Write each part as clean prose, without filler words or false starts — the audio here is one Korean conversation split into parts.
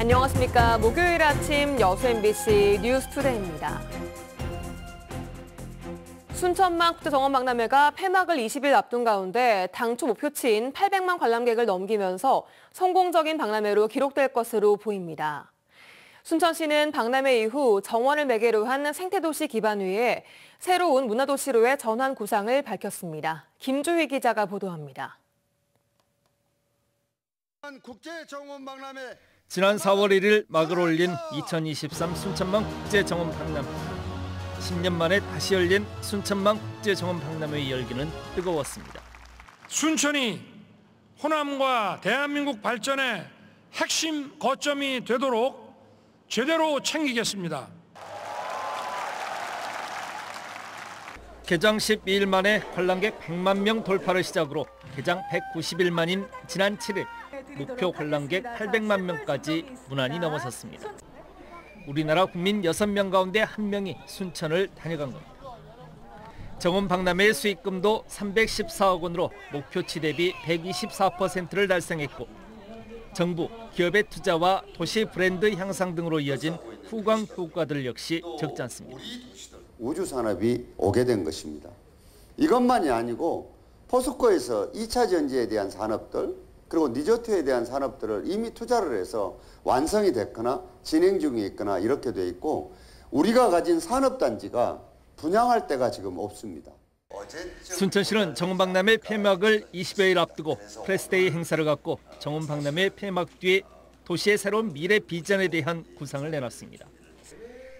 안녕하십니까. 목요일 아침 여수 MBC 뉴스투데이입니다. 순천만 국제정원박람회가 폐막을 20일 앞둔 가운데 당초 목표치인 800만 관람객을 넘기면서 성공적인 박람회로 기록될 것으로 보입니다. 순천시는 박람회 이후 정원을 매개로 한 생태도시 기반 위에 새로운 문화도시로의 전환 구상을 밝혔습니다. 김주희 기자가 보도합니다. 국제정원박람회 지난 4월 1일 막을 올린 2023 순천만 국제정원 박람회. 10년 만에 다시 열린 순천만 국제정원 박람회의 열기는 뜨거웠습니다. 순천이 호남과 대한민국 발전의 핵심 거점이 되도록 제대로 챙기겠습니다. 개장 12일 만에 관람객 100만 명 돌파를 시작으로 개장 190일 만인 지난 7일 목표 관람객 800만 명까지 무난히 넘어섰습니다. 우리나라 국민 6명 가운데 1명이 순천을 다녀간 겁니다. 정원 박람회의 수익금도 314억 원으로 목표치 대비 124%를 달성했고 정부, 기업의 투자와 도시 브랜드 향상 등으로 이어진 후광 효과들 역시 적지 않습니다. 우주산업이 오게 된 것입니다. 이것만이 아니고 포스코에서 2차 전지에 대한 산업들, 그리고 리조트에 대한 산업들을 이미 투자를 해서 완성이 됐거나 진행 중에 있거나 이렇게 돼 있고 우리가 가진 산업단지가 분양할 데가 지금 없습니다. 순천시는 정원박람회 폐막을 20여일 앞두고 프레스데이 행사를 갖고 정원박람회 폐막 뒤에 도시의 새로운 미래 비전에 대한 구상을 내놨습니다.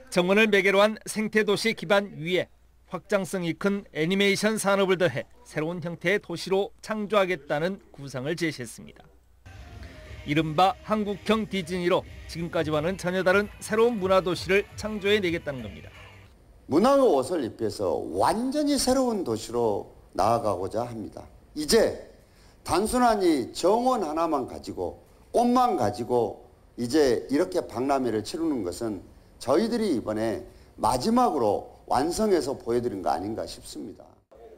정원을 매개로 한 생태도시 기반 위에 확장성이 큰 애니메이션 산업을 더해 새로운 형태의 도시로 창조하겠다는 구상을 제시했습니다. 이른바 한국형 디즈니로 지금까지와는 전혀 다른 새로운 문화도시를 창조해내겠다는 겁니다. 문화의 옷을 입혀서 완전히 새로운 도시로 나아가고자 합니다. 이제 단순한 이 정원 하나만 가지고 꽃만 가지고 이제 이렇게 박람회를 치르는 것은 저희들이 이번에 마지막으로 완성해서 보여드린 거 아닌가 싶습니다.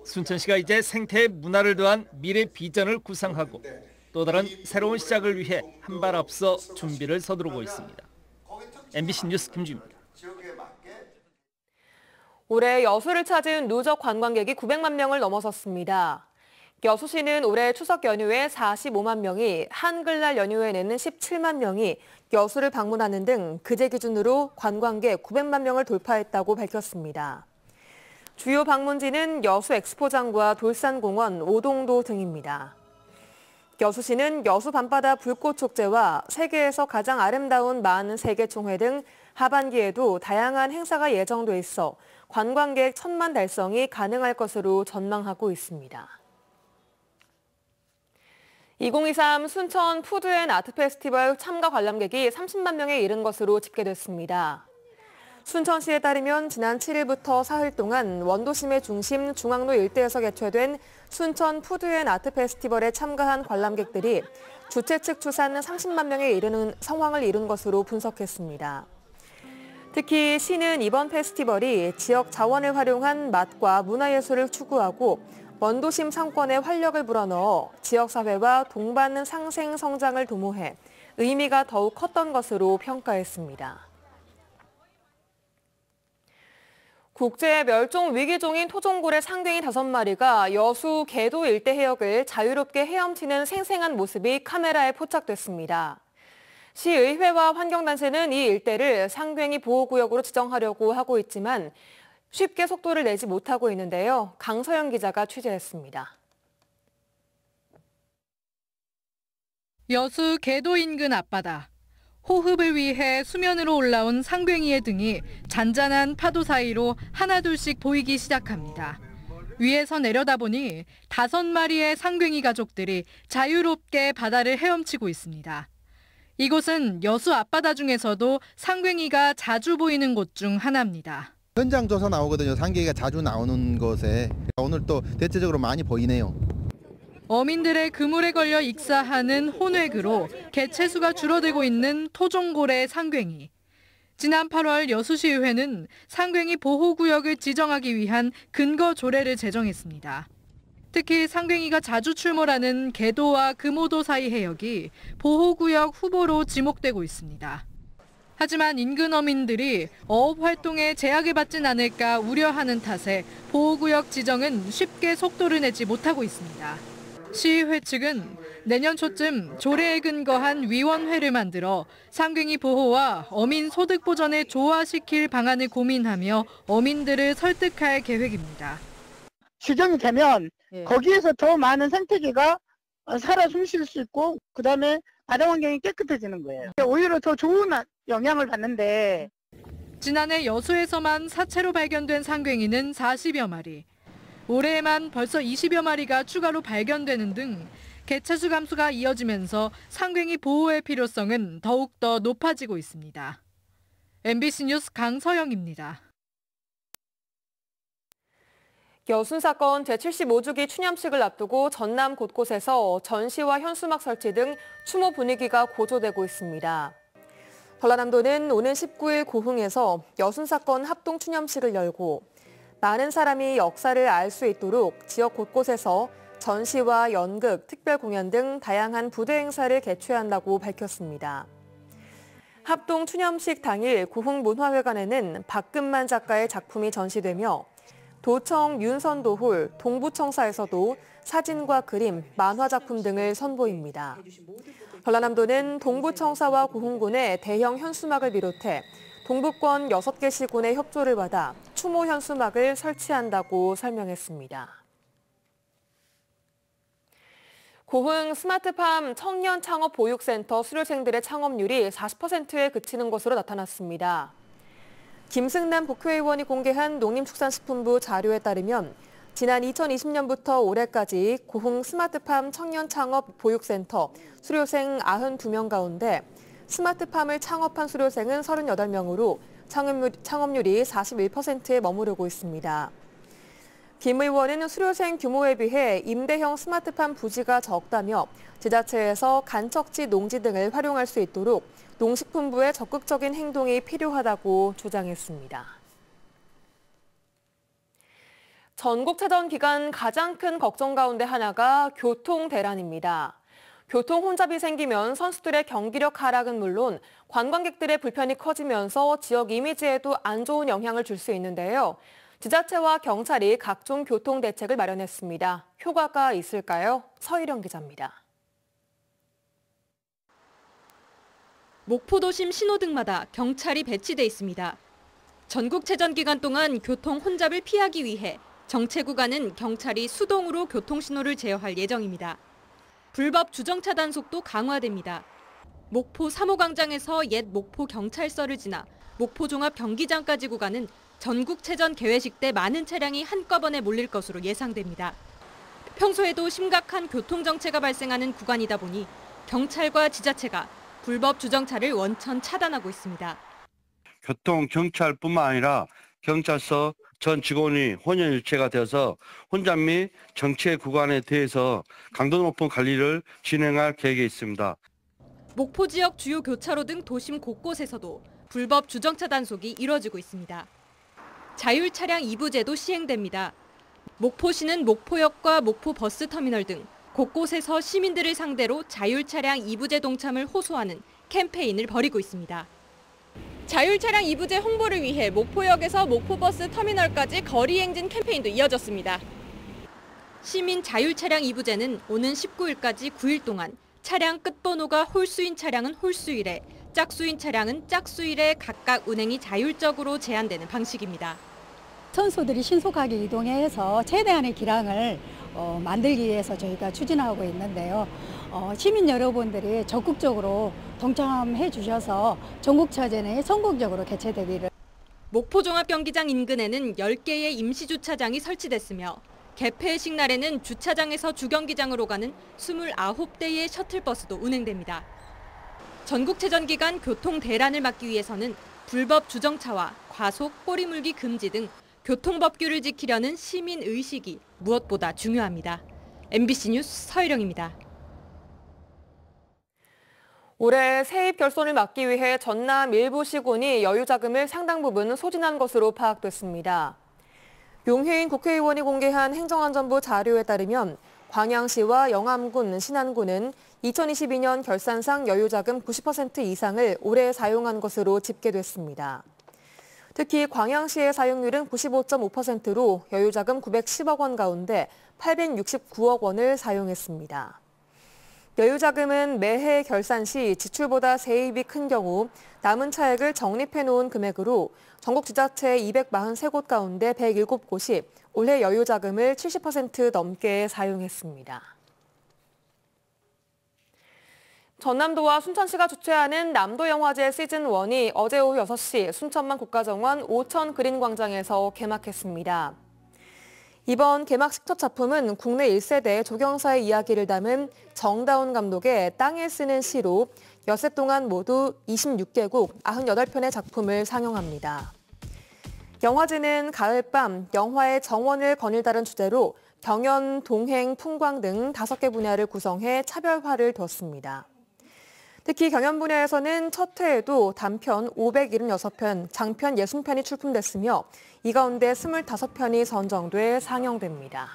순천시가 이제 생태의 문화를 더한 미래 비전을 구상하고 또 다른 새로운 시작을 위해 한 발 앞서 준비를 서두르고 있습니다. MBC 뉴스 김주입니다. 올해 여수를 찾은 누적 관광객이 900만 명을 넘어섰습니다. 여수시는 올해 추석 연휴에 45만 명이, 한글날 연휴에는 17만 명이 여수를 방문하는 등 그제 기준으로 관광객 900만 명을 돌파했다고 밝혔습니다. 주요 방문지는 여수 엑스포장과 돌산공원, 오동도 등입니다. 여수시는 여수 밤바다 불꽃축제와 세계에서 가장 아름다운 만 세계총회 등 하반기에도 다양한 행사가 예정돼 있어 관광객 1000만 달성이 가능할 것으로 전망하고 있습니다. 2023 순천 푸드앤아트페스티벌 참가 관람객이 30만 명에 이른 것으로 집계됐습니다. 순천시에 따르면 지난 7일부터 사흘 동안 원도심의 중심 중앙로 일대에서 개최된 순천 푸드앤아트페스티벌에 참가한 관람객들이 주최 측 추산 30만 명에 이르는 상황을 이룬 것으로 분석했습니다. 특히 시는 이번 페스티벌이 지역 자원을 활용한 맛과 문화예술을 추구하고 원도심 상권의 활력을 불어넣어 지역사회와 동반 상생 성장을 도모해 의미가 더욱 컸던 것으로 평가했습니다. 국제 멸종 위기종인 토종고래 상괭이 5마리가 여수 개도 일대 해역을 자유롭게 헤엄치는 생생한 모습이 카메라에 포착됐습니다. 시의회와 환경단체는 이 일대를 상괭이 보호구역으로 지정하려고 하고 있지만 쉽게 속도를 내지 못하고 있는데요. 강서영 기자가 취재했습니다. 여수 개도 인근 앞바다. 호흡을 위해 수면으로 올라온 상괭이의 등이 잔잔한 파도 사이로 하나둘씩 보이기 시작합니다. 위에서 내려다보니 5마리의 상괭이 가족들이 자유롭게 바다를 헤엄치고 있습니다. 이곳은 여수 앞바다 중에서도 상괭이가 자주 보이는 곳 중 하나입니다. 현장 조사 나오거든요. 상괭이가 자주 나오는 곳에 오늘 또 대체적으로 많이 보이네요. 어민들의 그물에 걸려 익사하는 혼외그로 개체수가 줄어들고 있는 토종고래 상괭이. 지난 8월 여수시의회는 상괭이 보호구역을 지정하기 위한 근거조례를 제정했습니다. 특히 상괭이가 자주 출몰하는 개도와 금오도 사이 해역이 보호구역 후보로 지목되고 있습니다. 하지만 인근 어민들이 어업 활동에 제약을 받진 않을까 우려하는 탓에 보호구역 지정은 쉽게 속도를 내지 못하고 있습니다. 시의회 측은 내년 초쯤 조례에 근거한 위원회를 만들어 상괭이 보호와 어민 소득 보전에 조화시킬 방안을 고민하며 어민들을 설득할 계획입니다. 지정이 되면 거기에서 더 많은 생태계가 살아 숨쉴 수 있고 그다음에 바다 환경이 깨끗해지는 거예요. 오히려 더 좋은 영향을 받는데. 지난해 여수에서만 사체로 발견된 상괭이는 40여 마리. 올해에만 벌써 20여 마리가 추가로 발견되는 등 개체수 감소가 이어지면서 상괭이 보호의 필요성은 더욱더 높아지고 있습니다. MBC 뉴스 강서영입니다. 여순사건 제75주기 추념식을 앞두고 전남 곳곳에서 전시와 현수막 설치 등 추모 분위기가 고조되고 있습니다. 전라남도는 오는 19일 고흥에서 여순사건 합동 추념식을 열고 많은 사람이 역사를 알 수 있도록 지역 곳곳에서 전시와 연극, 특별 공연 등 다양한 부대 행사를 개최한다고 밝혔습니다. 합동 추념식 당일 고흥 문화회관에는 박금만 작가의 작품이 전시되며 도청 윤선도홀, 동부청사에서도 사진과 그림, 만화 작품 등을 선보입니다. 전라남도는 동부청사와 고흥군의 대형 현수막을 비롯해 동부권 6개 시군의 협조를 받아 추모 현수막을 설치한다고 설명했습니다. 고흥 스마트팜 청년창업보육센터 수료생들의 창업률이 40%에 그치는 것으로 나타났습니다. 김승남 국회의원이 공개한 농림축산식품부 자료에 따르면 지난 2020년부터 올해까지 고흥 스마트팜 청년창업보육센터 수료생 92명 가운데 스마트팜을 창업한 수료생은 38명으로 창업률이 41%에 머무르고 있습니다. 김 의원은 수료생 규모에 비해 임대형 스마트팜 부지가 적다며 지자체에서 간척지 농지 등을 활용할 수 있도록 농식품부의 적극적인 행동이 필요하다고 주장했습니다. 전국체전 기간 가장 큰 걱정 가운데 하나가 교통 대란입니다. 교통 혼잡이 생기면 선수들의 경기력 하락은 물론 관광객들의 불편이 커지면서 지역 이미지에도 안 좋은 영향을 줄 수 있는데요. 지자체와 경찰이 각종 교통 대책을 마련했습니다. 효과가 있을까요? 서희령 기자입니다. 목포도심 신호등마다 경찰이 배치돼 있습니다. 전국체전 기간 동안 교통 혼잡을 피하기 위해 정체 구간은 경찰이 수동으로 교통신호를 제어할 예정입니다. 불법 주정차 단속도 강화됩니다. 목포 3호광장에서 옛 목포경찰서를 지나 목포종합경기장까지 구간은 전국체전 개회식 때 많은 차량이 한꺼번에 몰릴 것으로 예상됩니다. 평소에도 심각한 교통정체가 발생하는 구간이다 보니 경찰과 지자체가 불법 주정차를 원천 차단하고 있습니다. 교통 경찰뿐만 아니라 경찰서 전 직원이 혼연일체가 되어서 혼잡 및 정체 구간에 대해서 강도 높은 관리를 진행할 계획에 있습니다. 목포 지역 주요 교차로 등 도심 곳곳에서도 불법 주정차 단속이 이뤄지고 있습니다. 자율 차량 2부제도 시행됩니다. 목포시는 목포역과 목포버스 터미널 등 곳곳에서 시민들을 상대로 자율차량 2부제 동참을 호소하는 캠페인을 벌이고 있습니다. 자율차량 2부제 홍보를 위해 목포역에서 목포버스 터미널까지 거리 행진 캠페인도 이어졌습니다. 시민 자율차량 2부제는 오는 19일까지 9일 동안 차량 끝번호가 홀수인 차량은 홀수일에, 짝수인 차량은 짝수일에 각각 운행이 자율적으로 제한되는 방식입니다. 선수들이 신속하게 이동해서 최대한의 기량을 만들기 위해서 저희가 추진하고 있는데요. 시민 여러분들이 적극적으로 동참해 주셔서 전국체전이 성공적으로 개최되기를. 목포종합경기장 인근에는 10개의 임시주차장이 설치됐으며 개폐식 날에는 주차장에서 주경기장으로 가는 29대의 셔틀버스도 운행됩니다. 전국체전 기간 교통 대란을 막기 위해서는 불법 주정차와 과속, 꼬리물기 금지 등 교통법규를 지키려는 시민의식이 무엇보다 중요합니다. MBC 뉴스 서유령입니다. 올해 세입 결손을 막기 위해 전남 일부 시군이 여유 자금을 상당 부분 소진한 것으로 파악됐습니다. 용혜인 국회의원이 공개한 행정안전부 자료에 따르면 광양시와 영암군, 신안군은 2022년 결산상 여유 자금 90% 이상을 올해 사용한 것으로 집계됐습니다. 특히 광양시의 사용률은 95.5%로 여유 자금 910억 원 가운데 869억 원을 사용했습니다. 여유 자금은 매해 결산 시 지출보다 세입이 큰 경우 남은 차액을 적립해 놓은 금액으로 전국 지자체 243곳 가운데 107곳이 올해 여유 자금을 70% 넘게 사용했습니다. 전남도와 순천시가 주최하는 남도영화제 시즌1이 어제 오후 6시 순천만 국가정원 오천 그린광장에서 개막했습니다. 이번 개막식 첫 작품은 국내 1세대 조경사의 이야기를 담은 정다운 감독의 땅에 쓰는 시로 엿새 동안 모두 26개국 98편의 작품을 상영합니다. 영화제는 가을밤 영화의 정원을 거닐다는 주제로 경연, 동행, 풍광 등 5개 분야를 구성해 차별화를 뒀습니다. 특히 경연 분야에서는 첫 회에도 단편 576편, 장편 60편이 출품됐으며 이 가운데 25편이 선정돼 상영됩니다.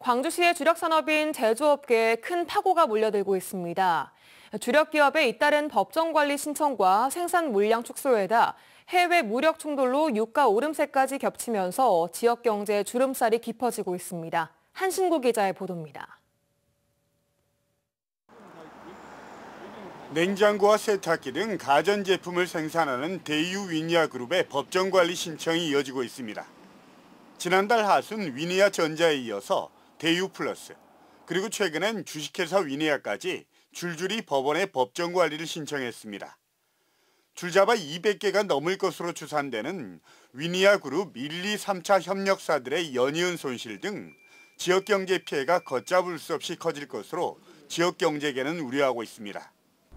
광주시의 주력 산업인 제조업계에 큰 파고가 몰려들고 있습니다. 주력 기업에 잇따른 법정 관리 신청과 생산 물량 축소에다 해외 무력 충돌로 유가 오름세까지 겹치면서 지역 경제의 주름살이 깊어지고 있습니다. 한신구 기자의 보도입니다. 냉장고와 세탁기 등 가전제품을 생산하는 대유 위니아 그룹의 법정관리 신청이 이어지고 있습니다. 지난달 하순 위니아 전자에 이어서 대유 플러스, 그리고 최근엔 주식회사 위니아까지 줄줄이 법원에 법정관리를 신청했습니다. 줄잡아 200개가 넘을 것으로 추산되는 위니아 그룹 1, 2, 3차 협력사들의 연이은 손실 등 지역경제 피해가 걷잡을 수 없이 커질 것으로 지역경제계는 우려하고 있습니다.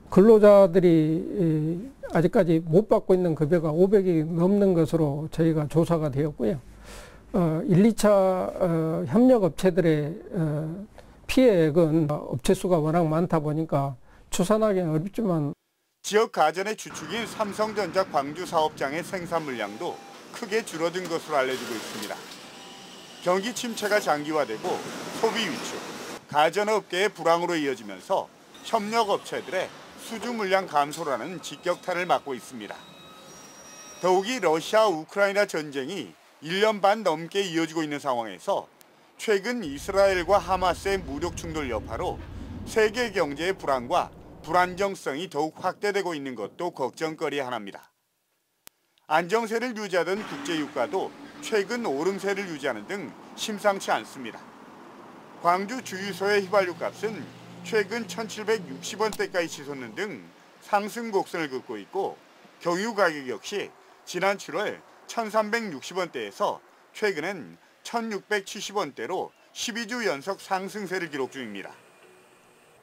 근로자들이 아직까지 못 받고 있는 급여가 500이 넘는 것으로 저희가 조사가 되었고요. 1, 2차 협력업체들의 피해액은 업체 수가 워낙 많다 보니까 추산하기는 어렵지만 지역 가전의 주축인 삼성전자 광주 사업장의 생산 물량도 크게 줄어든 것으로 알려지고 있습니다. 경기 침체가 장기화되고 소비 위축, 가전업계의 불황으로 이어지면서 협력업체들의 수주 물량 감소라는 직격탄을 맞고 있습니다. 더욱이 러시아 우크라이나 전쟁이 1년 반 넘게 이어지고 있는 상황에서 최근 이스라엘과 하마스의 무력 충돌 여파로 세계 경제의 불안과 불안정성이 더욱 확대되고 있는 것도 걱정거리 하나입니다. 안정세를 유지하던 국제유가도 최근 오름세를 유지하는 등 심상치 않습니다. 광주 주유소의 휘발유값은 최근 1,760원대까지 치솟는 등 상승 곡선을 긋고 있고 경유 가격 역시 지난 7월 1,360원대에서 최근엔 1,670원대로 12주 연속 상승세를 기록 중입니다.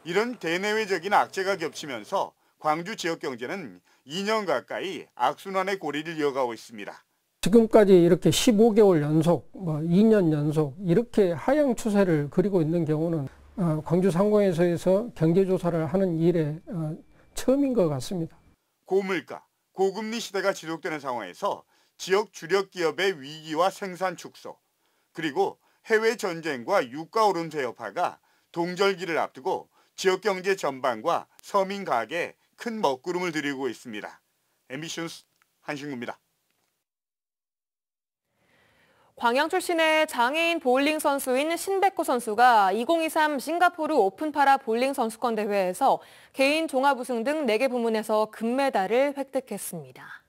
이런 대내외적인 악재가 겹치면서 광주 지역 경제는 2년 가까이 악순환의 고리를 이어가고 있습니다. 지금까지 이렇게 15개월 연속, 2년 연속 이렇게 하향 추세를 그리고 있는 경우는 광주 상공에서 경제조사를 하는 일에 처음인 것 같습니다. 고물가, 고금리 시대가 지속되는 상황에서 지역 주력 기업의 위기와 생산 축소, 그리고 해외 전쟁과 유가 오름세 여파가 동절기를 앞두고 지역 경제 전반과 서민 가계에 큰 먹구름을 들이고 있습니다. MBC 뉴스 한신구입니다. 광양 출신의 장애인 볼링 선수인 신백호 선수가 2023 싱가포르 오픈파라 볼링 선수권 대회에서 개인 종합 우승 등 4개 부문에서 금메달을 획득했습니다.